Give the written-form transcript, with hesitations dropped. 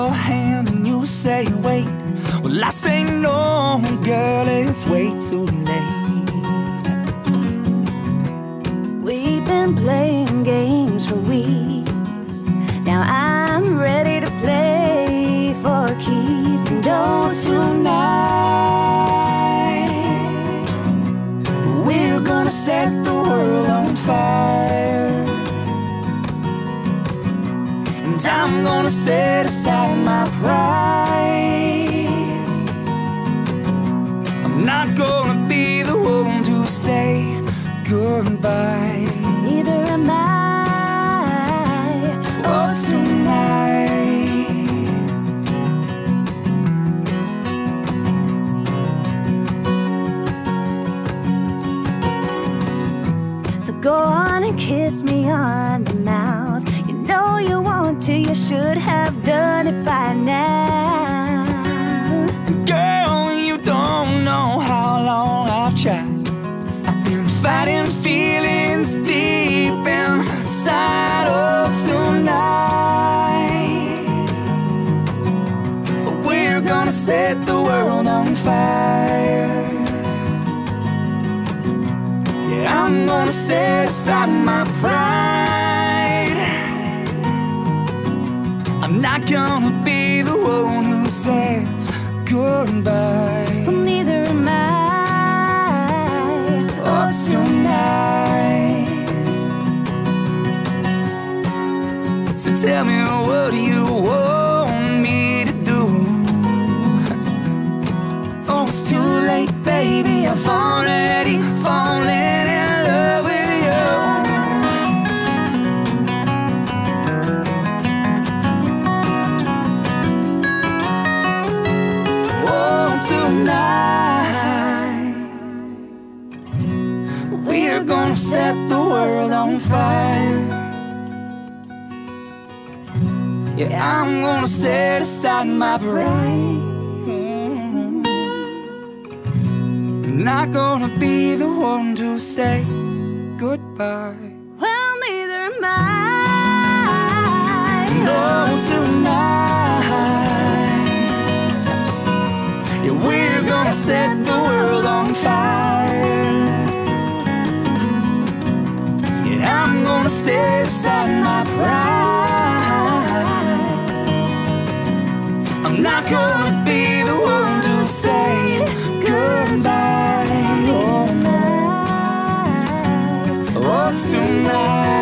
your hand and you say wait. Well, I say no, girl, it's way too late. We've been playing games for weeks. Now I'm ready to play for keeps. And oh, tonight we're gonna set the world on fire. And I'm gonna set aside my pride. I'm not gonna be the one to say goodbye. Neither am I. Oh, tonight. So go on and kiss me on the mouth. You know you want to, you should have done it by now. Girl, you don't know how long I've tried. I've been fighting feelings deep inside. Oh, tonight we're gonna set the world on fire. Yeah, I'm gonna set aside my pride. I'm not gonna be the one who says goodbye. Well, neither am I. Oh, tonight. So tell me, what do you want me to do? Oh, it's too late, baby, I've already fallen. We're gonna set the world on fire. Yeah, I'm gonna set aside my pride. I'm not gonna be the one to say goodbye. Well, neither am I. No, tonight, yeah, we're gonna set the world on fire. I'm gonna set aside my pride. I'm not gonna be the one to say goodbye. Oh, tonight.